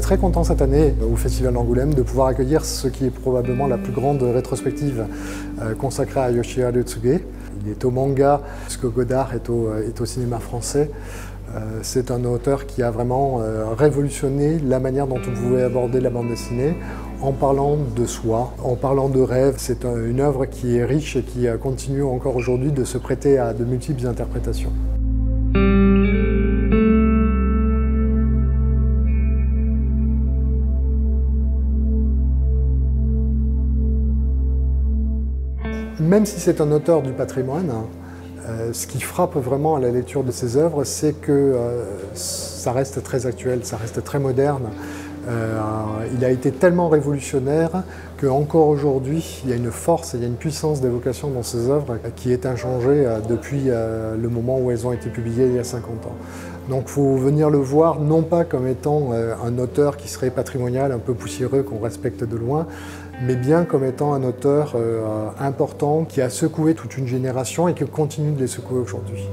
était très content cette année au Festival d'Angoulême de pouvoir accueillir ce qui est probablement la plus grande rétrospective consacrée à Yoshiharu Tsuge. Il est au manga, ce que Godard est au cinéma français. C'est un auteur qui a vraiment révolutionné la manière dont on pouvait aborder la bande dessinée en parlant de soi, en parlant de rêve. C'est une œuvre qui est riche et qui continue encore aujourd'hui de se prêter à de multiples interprétations. Même si c'est un auteur du patrimoine, ce qui frappe vraiment à la lecture de ses œuvres, c'est que ça reste très actuel, ça reste très moderne. Il a été tellement révolutionnaire qu'encore aujourd'hui, il y a une force, il y a une puissance d'évocation dans ses œuvres qui est inchangée depuis le moment où elles ont été publiées il y a 50 ans. Donc il faut venir le voir non pas comme étant un auteur qui serait patrimonial, un peu poussiéreux, qu'on respecte de loin, mais bien comme étant un auteur important qui a secoué toute une génération et qui continue de les secouer aujourd'hui.